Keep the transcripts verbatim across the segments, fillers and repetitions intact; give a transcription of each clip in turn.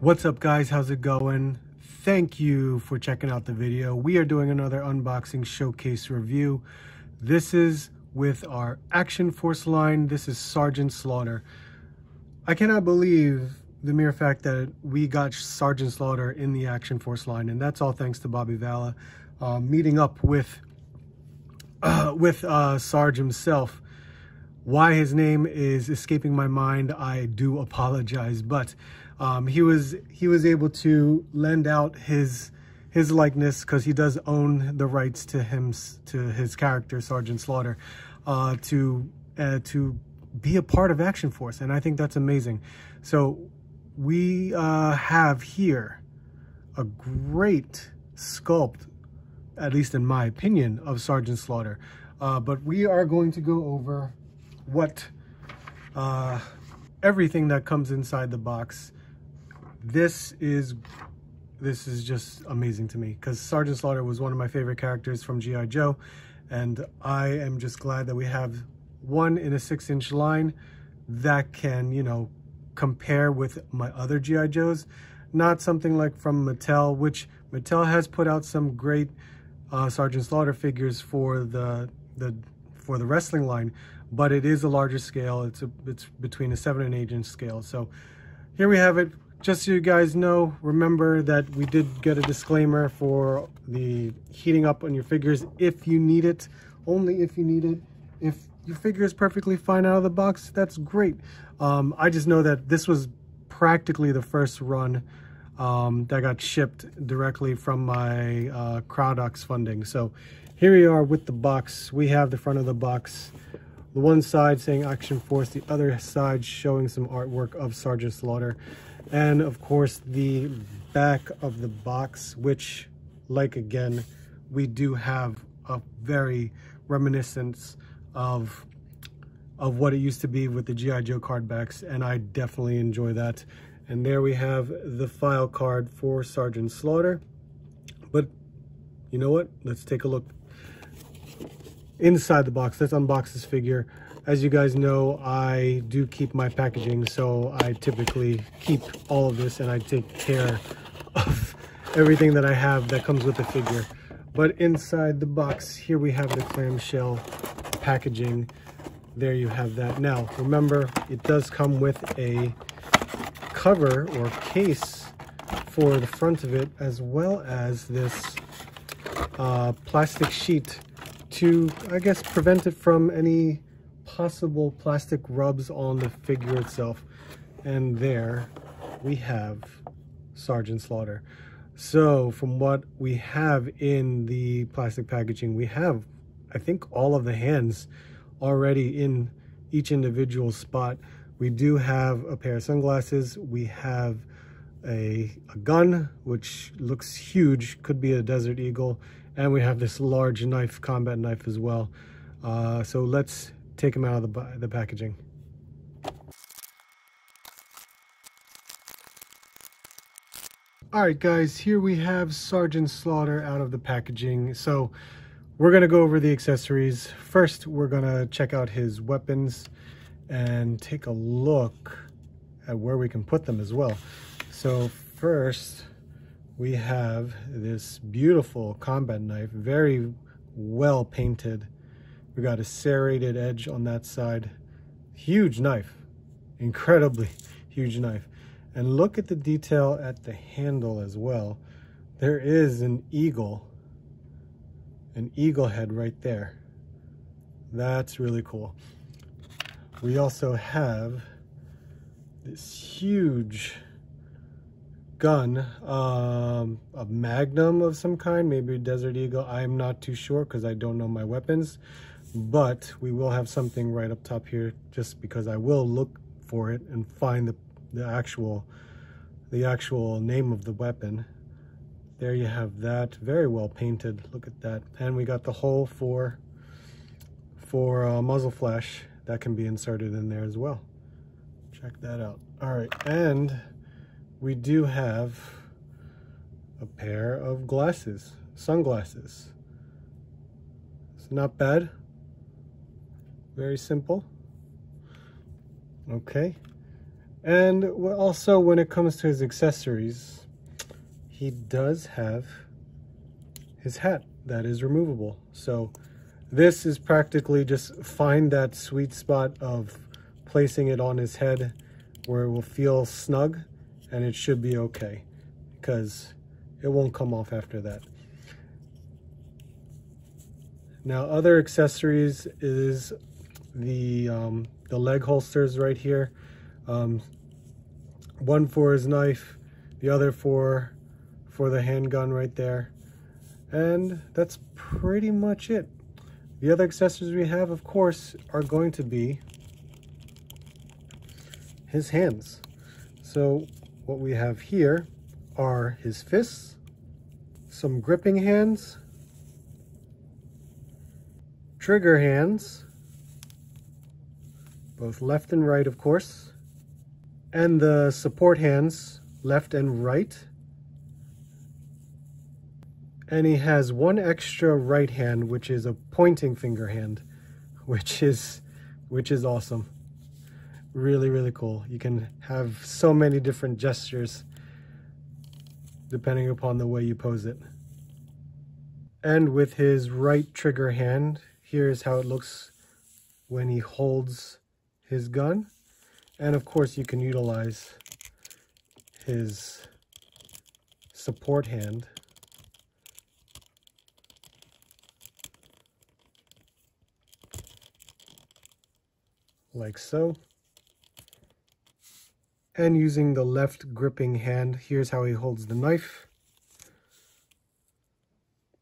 What's up, guys? How's it going? Thank you for checking out the video. We are doing another unboxing showcase review. This is with our Action Force line. This is Sergeant Slaughter. I cannot believe the mere fact that we got Sergeant Slaughter in the Action Force line, and that's all thanks to Bobby Valla uh, meeting up with uh, with uh, Sarge himself. Why his name is escaping my mind, I do apologize, but um, he was he was able to lend out his his likeness because he does own the rights to him to his character Sergeant Slaughter uh, to uh, to be a part of Action Force, and I think that's amazing. So we uh, have here a great sculpt, at least in my opinion, of Sergeant Slaughter, uh, but we are going to go over what uh everything that comes inside the box. This is this is just amazing to me because Sergeant Slaughter was one of my favorite characters from G I Joe, and I am just glad that we have one in a six inch line that can, you know, compare with my other G I Joes, not something like from Mattel, which Mattel has put out some great uh Sergeant Slaughter figures for the the for the wrestling line, but it is a larger scale. It's a, it's between a seven and eight inch scale. So here we have it. Just so you guys know, remember that we did get a disclaimer for the heating up on your figures if you need it, only if you need it. If your figure is perfectly fine out of the box, that's great. Um, I just know that this was practically the first run um, that got shipped directly from my uh, Crowdox funding. So here we are with the box. We have the front of the box. The one side saying Action Force, the other side showing some artwork of Sergeant Slaughter. And of course, the back of the box, which, like again, we do have a very reminiscence of, of what it used to be with the G I Joe card backs, and I definitely enjoy that. And there we have the file card for Sergeant Slaughter. But you know what? Let's take a look inside the box. Let's unbox this figure. As you guys know, I do keep my packaging, so I typically keep all of this and I take care of everything that I have that comes with the figure. But inside the box, here we have the clamshell packaging. There you have that. Now, remember, it does come with a cover or case for the front of it, as well as this uh, plastic sheet to, I guess, prevent it from any possible plastic rubs on the figure itself. And there we have Sergeant Slaughter. So from what we have in the plastic packaging, we have, I think, all of the hands already in each individual spot. We do have a pair of sunglasses. We have a, a gun, which looks huge, could be a Desert Eagle. And we have this large knife, combat knife as well. Uh, so let's take him out of the, the packaging. All right, guys, here we have Sergeant Slaughter out of the packaging. So we're gonna go over the accessories. First, we're gonna check out his weapons and take a look at where we can put them as well. So first, we have this beautiful combat knife, very well painted. We got a serrated edge on that side. Huge knife, incredibly huge knife. And look at the detail at the handle as well. There is an eagle, an eagle head right there. That's really cool. We also have this huge gun, um, a magnum of some kind, maybe a Desert Eagle. I'm not too sure because I don't know my weapons, but we will have something right up top here just because I will look for it and find the, the actual the actual name of the weapon. There you have that, very well painted, look at that. And we got the hole for for uh, muzzle flash that can be inserted in there as well. Check that out. All right, and we do have a pair of glasses, sunglasses. It's not bad, very simple. Okay, And also, when it comes to his accessories, he does have his hat that is removable. So this is practically just find that sweet spot of placing it on his head where it will feel snug, and it should be okay because it won't come off after that. Now, other accessories is the um, the leg holsters right here. Um, one for his knife, the other for for the handgun right there, and that's pretty much it. The other accessories we have, of course, are going to be his hands. So what we have here are his fists, some gripping hands, trigger hands, both left and right, of course, and the support hands, left and right. And he has one extra right hand, which is a pointing finger hand, which is which is awesome. Really, really cool. You can have so many different gestures depending upon the way you pose it. And with his right trigger hand, here's how it looks when he holds his gun. And of course, you can utilize his support hand like so. And using the left gripping hand, here's how he holds the knife.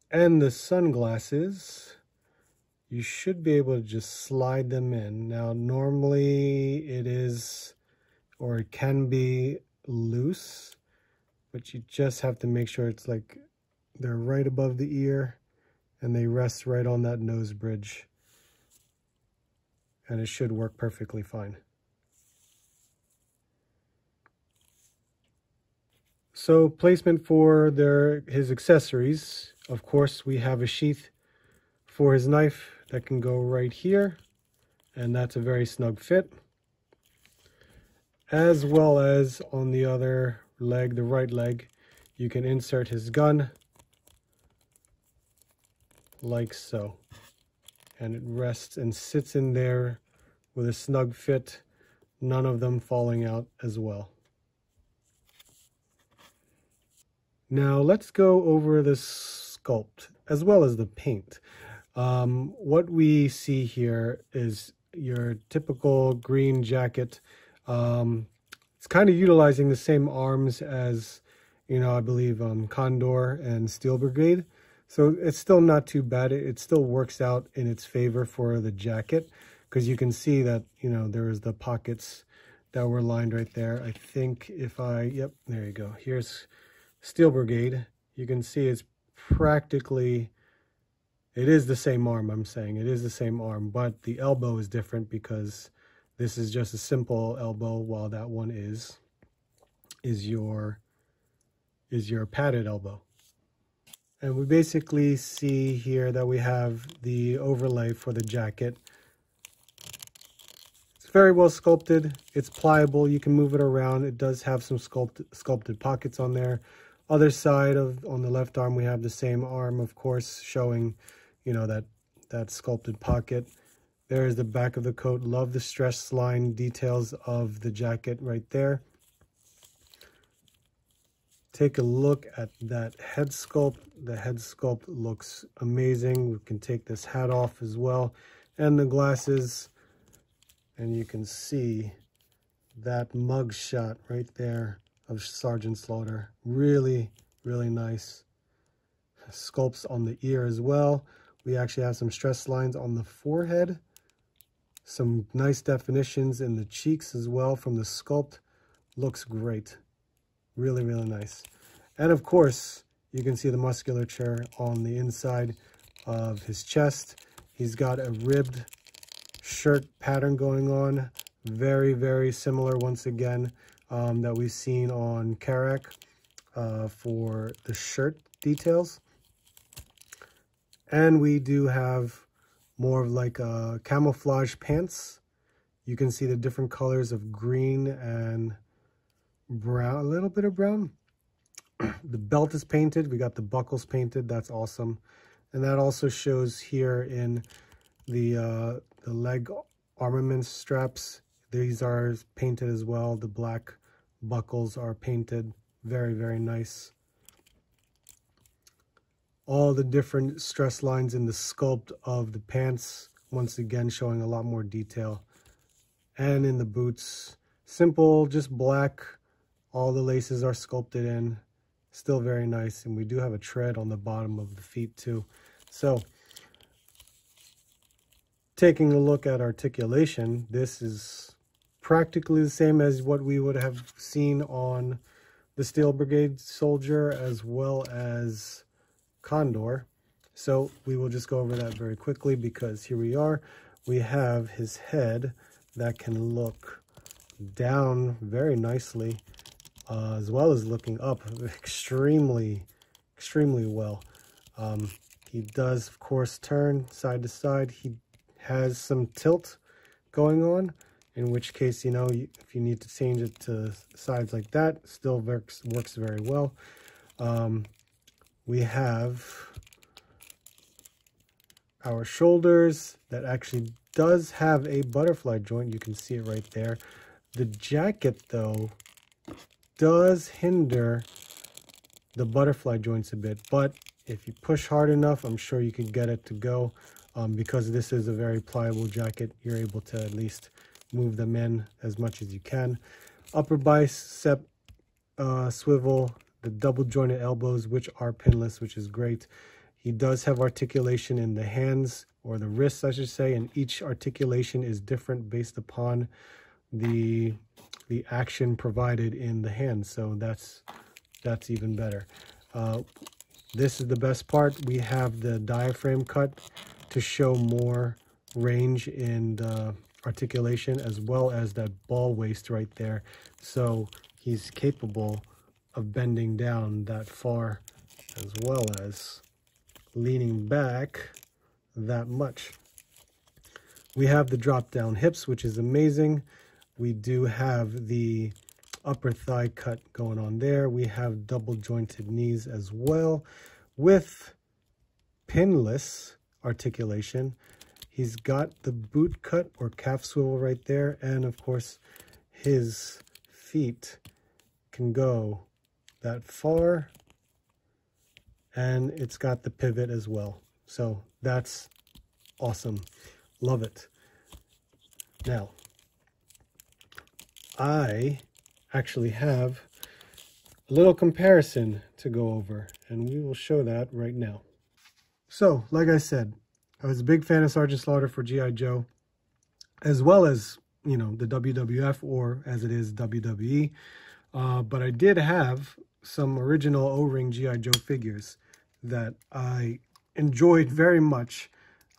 And the sunglasses, you should be able to just slide them in. Now, normally it is, or it can be loose, but you just have to make sure it's like they're right above the ear and they rest right on that nose bridge. And it should work perfectly fine. So placement for their his accessories, of course, we have a sheath for his knife that can go right here, and that's a very snug fit, as well as on the other leg, the right leg, you can insert his gun like so, and it rests and sits in there with a snug fit, none of them falling out as well. Now let's go over the sculpt as well as the paint. Um, what we see here is your typical green jacket. Um, it's kind of utilizing the same arms as, you know, I believe um, Condor and Steel Brigade. So it's still not too bad. It, it still works out in its favor for the jacket because you can see that, you know, there is the pockets that were lined right there. I think if I, yep, there you go. Here's Steel Brigade. You can see it's practically, it is the same arm, I'm saying. It is the same arm, but the elbow is different because this is just a simple elbow while that one is, is your, is your padded elbow. And we basically see here that we have the overlay for the jacket. It's very well sculpted. It's pliable. You can move it around. It does have some sculpt, sculpted pockets on there. Other side of on the left arm, we have the same arm, of course, showing, you know, that that sculpted pocket. There is the back of the coat. Love the stress line details of the jacket right there. Take a look at that head sculpt. The head sculpt looks amazing. We can take this hat off as well, and the glasses. And you can see that mug shot right there of Sergeant Slaughter. Really, really nice. Sculpts on the ear as well. We actually have some stress lines on the forehead. Some nice definitions in the cheeks as well from the sculpt. Looks great. Really, really nice. And of course, you can see the musculature on the inside of his chest. He's got a ribbed shirt pattern going on, very very similar once again um, that we've seen on Karak uh, for the shirt details. And we do have more of like a camouflage pants. You can see the different colors of green and brown, a little bit of brown. The belt is painted. We got the buckles painted. That's awesome. And that also shows here in the, uh, the leg armament straps. These are painted as well. The black buckles are painted. Very, very nice. All the different stress lines in the sculpt of the pants, once again showing a lot more detail. And in the boots, simple, just black. All the laces are sculpted in. Still very nice. And we do have a tread on the bottom of the feet too. So taking a look at articulation, this is practically the same as what we would have seen on the Steel Brigade soldier as well as Condor. So we will just go over that very quickly, because here we are. We have his head that can look down very nicely, uh, as well as looking up extremely, extremely well. Um, he does, of course, turn side to side. He has some tilt going on, in which case, you know, if you need to change it to sides like that, still works, works very well. Um, we have our shoulders that actually does have a butterfly joint. You can see it right there. The jacket, though, does hinder the butterfly joints a bit, but if you push hard enough, I'm sure you can get it to go. Um, because this is a very pliable jacket, you're able to at least move them in as much as you can. Upper bicep uh, swivel, the double jointed elbows, which are pinless, which is great. He does have articulation in the hands, or the wrists, I should say, and each articulation is different based upon the the action provided in the hand. So that's that's even better. Uh, this is the best part. We have the diaphragm cut to show more range in the articulation, as well as that ball waist right there. So he's capable of bending down that far, as well as leaning back that much. We have the drop down hips, which is amazing. We do have the upper thigh cut going on there. We have double jointed knees as well with pinless articulation. He's got the boot cut or calf swivel right there, and of course his feet can go that far, and it's got the pivot as well. So that's awesome. Love it. Now I actually have a little comparison to go over, and we will show that right now. So, like I said, I was a big fan of Sergeant Slaughter for G I Joe, as well as, you know, the W W F, or as it is, W W E. Uh, but I did have some original O-ring G I Joe figures that I enjoyed very much,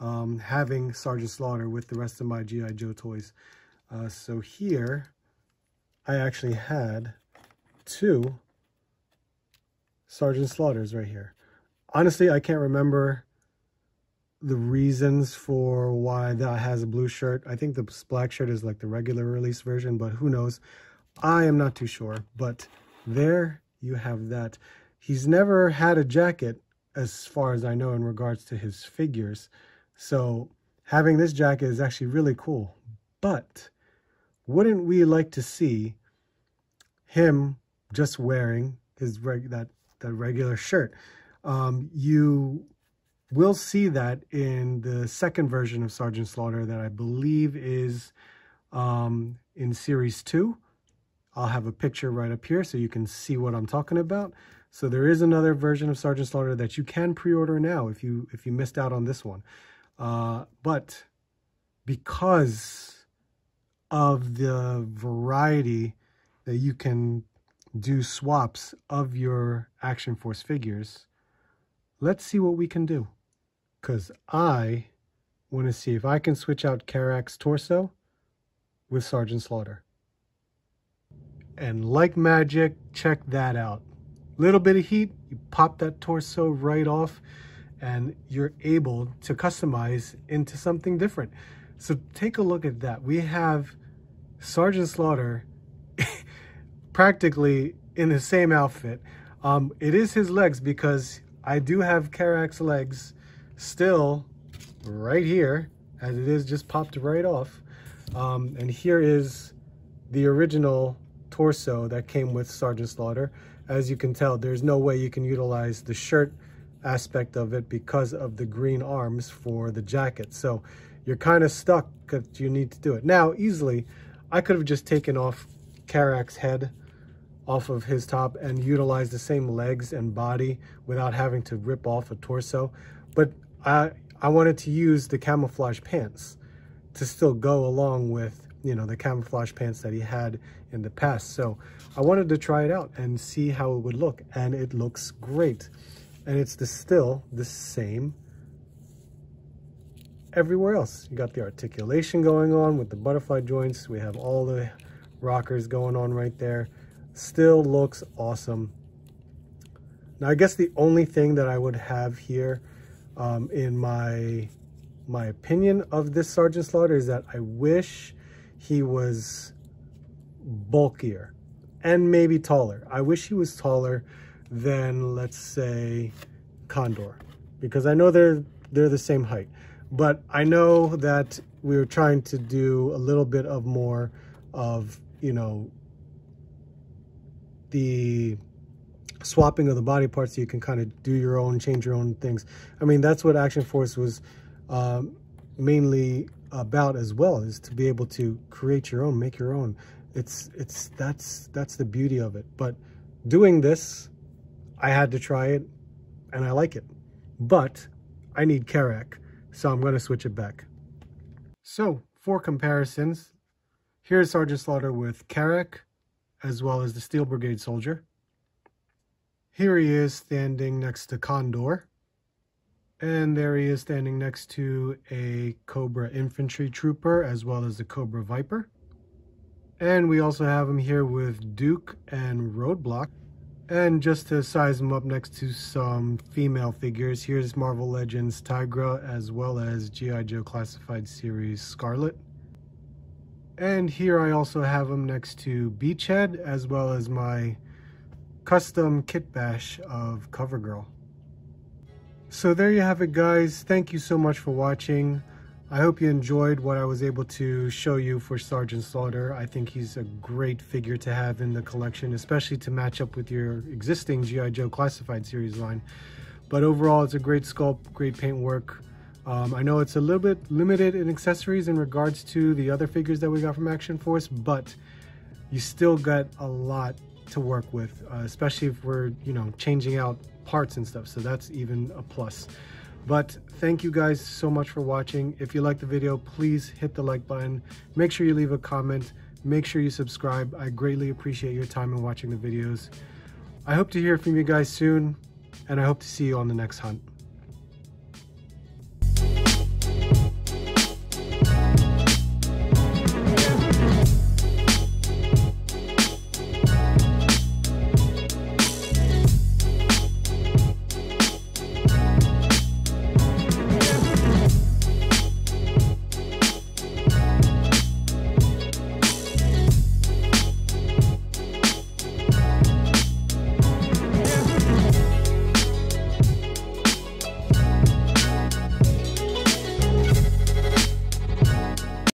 um, having Sergeant Slaughter with the rest of my G I Joe toys. Uh, so here, I actually had two Sergeant Slaughters right here. Honestly, I can't remember the reasons for why that has a blue shirt. I think the black shirt is like the regular release version, but who knows? I am not too sure, but there you have that. He's never had a jacket, as far as I know, in regards to his figures. So having this jacket is actually really cool, but wouldn't we like to see him just wearing his reg that, that regular shirt? Um, you will see that in the second version of Sergeant Slaughter that I believe is um, in series two. I'll have a picture right up here so you can see what I'm talking about. So there is another version of Sergeant Slaughter that you can pre-order now if you if you missed out on this one. Uh, but because of the variety that you can do swaps of your Action Force figures, let's see what we can do, because I want to see if I can switch out Karak's torso with Sergeant Slaughter. And like magic, check that out. Little bit of heat, you pop that torso right off, and you're able to customize into something different. So take a look at that. We have Sergeant Slaughter practically in the same outfit. Um, it is his legs, because I do have Karak's legs still right here, as it is just popped right off. Um, and here is the original torso that came with Sergeant Slaughter. As you can tell, there's no way you can utilize the shirt aspect of it because of the green arms for the jacket. So you're kind of stuck because you need to do it. Now, easily, I could have just taken off Karak's head off of his top and utilized the same legs and body without having to rip off a torso. But I, I wanted to use the camouflage pants to still go along with, you know, the camouflage pants that he had in the past. So I wanted to try it out and see how it would look. And it looks great. And it's the, still the same everywhere else. You got the articulation going on with the butterfly joints. We have all the rockers going on right there. Still looks awesome. Now, I guess the only thing that I would have here um, in my, my opinion of this Sergeant Slaughter is that I wish he was bulkier and maybe taller. I wish he was taller than, let's say, Condor, because I know they're they're the same height, but I know that we were trying to do a little bit of more of, you know, the swapping of the body parts, so you can kind of do your own, change your own things. I mean, that's what Action Force was um, mainly about as well, is to be able to create your own, make your own. It's it's that's that's the beauty of it. But doing this, I had to try it, and I like it. But I need Karak, so I'm going to switch it back. So, for comparisons, here's Sergeant Slaughter with Karak, as well as the Steel Brigade soldier. Here he is standing next to Condor. And there he is standing next to a Cobra Infantry Trooper, as well as the Cobra Viper. And we also have him here with Duke and Roadblock. And just to size him up next to some female figures, here's Marvel Legends Tigra, as well as G I. Joe Classified Series Scarlet. And here I also have him next to Beachhead, as well as my custom kit bash of Covergirl. So there you have it, guys. Thank you so much for watching. I hope you enjoyed what I was able to show you for Sergeant Slaughter. I think he's a great figure to have in the collection, especially to match up with your existing G I. Joe Classified Series line. But overall, it's a great sculpt, great paintwork. Um, I know it's a little bit limited in accessories in regards to the other figures that we got from Action Force, but you still got a lot to work with, uh, especially if we're, you know, changing out parts and stuff. So that's even a plus. But thank you guys so much for watching. If you liked the video, please hit the like button. Make sure you leave a comment. Make sure you subscribe. I greatly appreciate your time in watching the videos. I hope to hear from you guys soon, and I hope to see you on the next hunt.